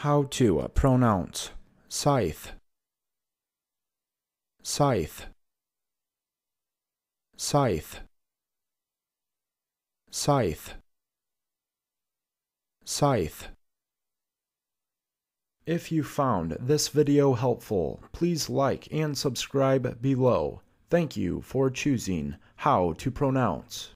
How to pronounce. Scythe. Scythe. Scythe. Scythe. Scythe. If you found this video helpful, please like and subscribe below. Thank you for choosing How to Pronounce.